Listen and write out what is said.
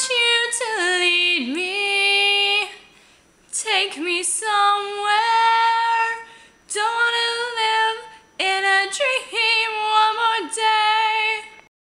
want you to